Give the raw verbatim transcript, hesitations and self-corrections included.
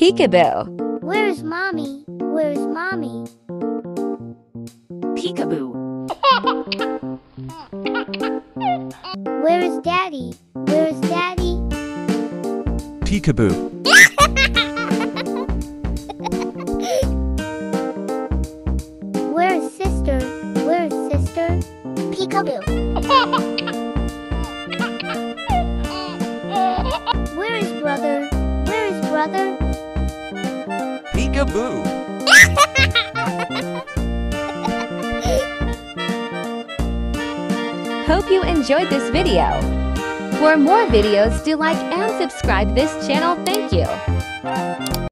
Peekaboo. Where's mommy? Where's mommy? Peekaboo. Where's daddy? Where's daddy? Peekaboo. Where's sister? Where's sister? Peekaboo. Where's brother? Where's brother? Peekaboo. Hope you enjoyed this video. For more videos, do like and subscribe this channel. Thank you.